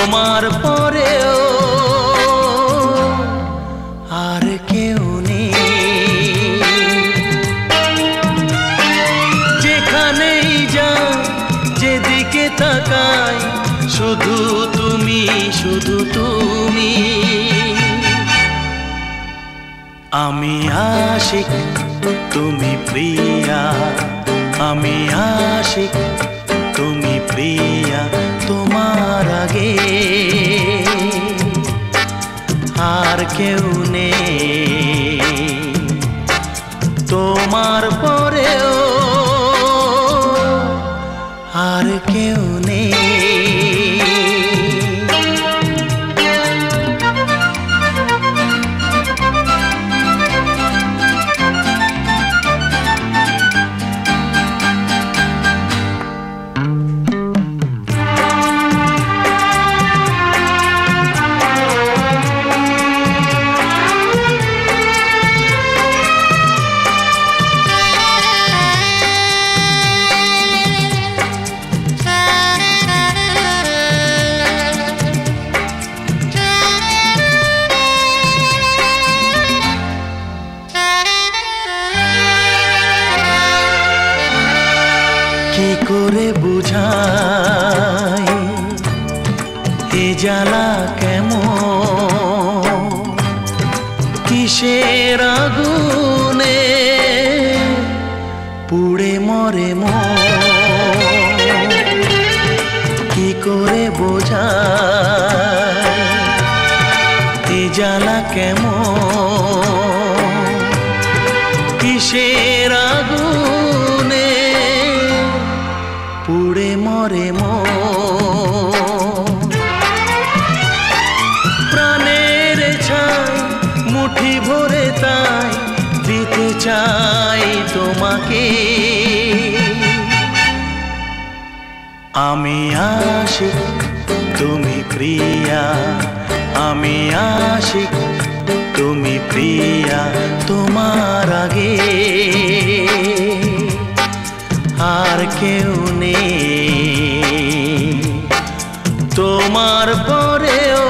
তোমার পরেও আর কেউ নেই। যেখানেই যাই যেদিকে তাকাই শুধু তুমি শুধু তুমি। আমি আশিক তুমি প্রিয়া, আমি আশিক তুমি প্রিয়া তোমার আগে আর কেউ নেই, তোমার পরেও আর কেউ নেই। কি করে বুঝাই এ জ্বালা কেমন, কিসের আগুনে পুড়ে মরে মন। কি করে বোঝাই এ জ্বালা কেমন, কিসের আগুনে পুড়ে মরে মন। প্রাণের ছাই মুঠি ভরে তাই দিতে চাই তোমাকে। আমি আশিক তুমি প্রিয়া, আমি আশিক তুমি প্রিয়া তোমার আগে আর কেউ নেই, তোমার পরেও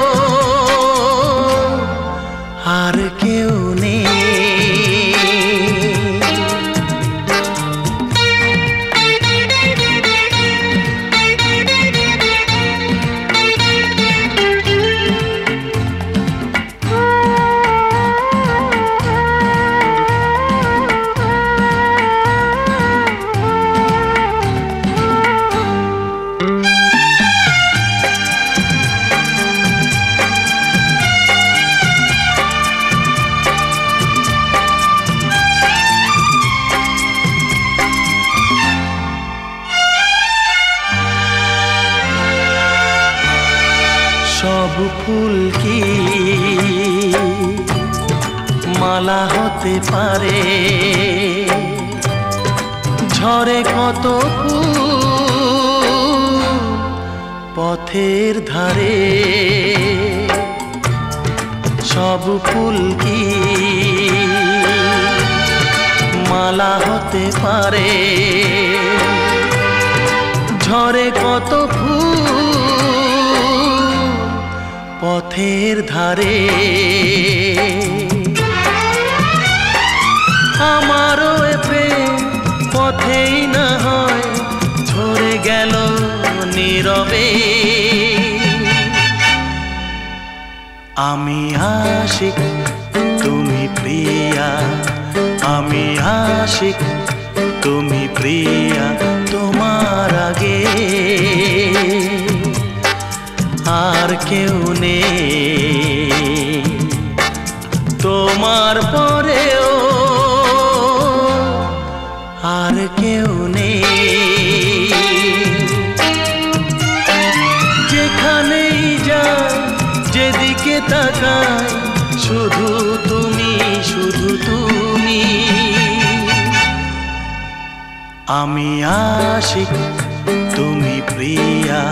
আর কেউ নেই। সব ফুল কি মালা হতে পারে, ঝরে কত ফুল পথের ধারে। সব ফুল কি মালা হতে পারে, ঝরে কত ফুল পথের ধারে। আমারও এপে পথেই না হয় ঝরে গেল নীরবে। আমি আশিক তুমি প্রিয়া, আমি আশিক তুমি প্রিয়া তোমার আগে আর কেউ নেই, তোমার পরেও আর কেউ নেই। যেখানেই যাই যেদিকে তাকাই শুধু তুমি শুধু তুমি। আমি আশিক তুমি প্রিয়া,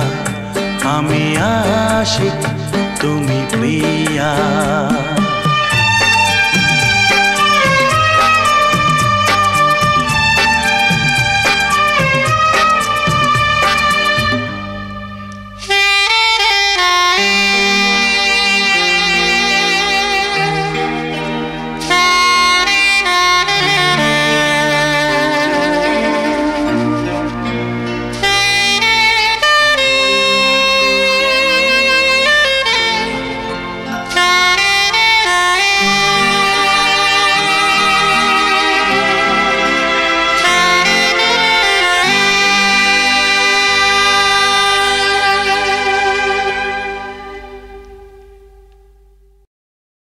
আমি আশিক